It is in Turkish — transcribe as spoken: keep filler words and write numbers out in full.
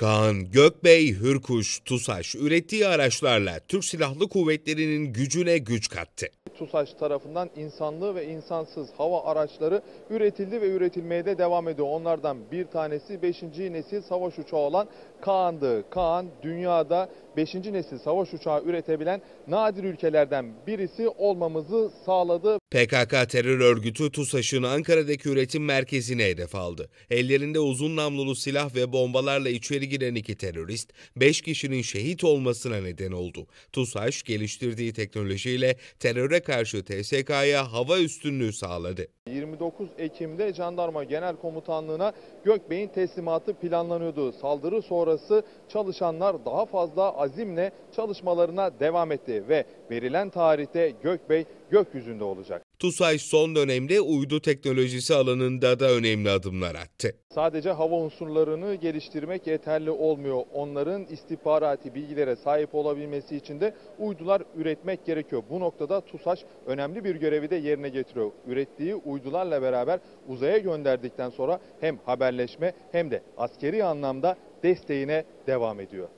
Kaan, Gökbey, Hürkuş, TUSAŞ ürettiği araçlarla Türk Silahlı Kuvvetleri'nin gücüne güç kattı. TUSAŞ tarafından insanlı ve insansız hava araçları üretildi ve üretilmeye de devam ediyor. Onlardan bir tanesi beşinci nesil savaş uçağı olan Kaan'dı. Kaan, dünyada beşinci nesil savaş uçağı üretebilen nadir ülkelerden birisi olmamızı sağladı. P K K terör örgütü TUSAŞ'ın Ankara'daki üretim merkezine hedef aldı. Ellerinde uzun namlulu silah ve bombalarla içeri giren iki terörist, beş kişinin şehit olmasına neden oldu. TUSAŞ geliştirdiği teknolojiyle teröre karşı T S K'ya hava üstünlüğü sağladı. yirmi dokuz Ekim'de Jandarma Genel Komutanlığı'na Gökbey'in teslimatı planlanıyordu. Saldırı sonrası çalışanlar daha fazla azimle çalışmalarına devam etti ve verilen tarihte Gökbey gökyüzünde olacak. TUSAŞ son dönemde uydu teknolojisi alanında da önemli adımlar attı. Sadece hava unsurlarını geliştirmek yeterli olmuyor. Onların istihbarati bilgilere sahip olabilmesi için de uydular üretmek gerekiyor. Bu noktada TUSAŞ önemli bir görevi de yerine getiriyor. Ürettiği uydularla beraber uzaya gönderdikten sonra hem haberleşme hem de askeri anlamda desteğine devam ediyor.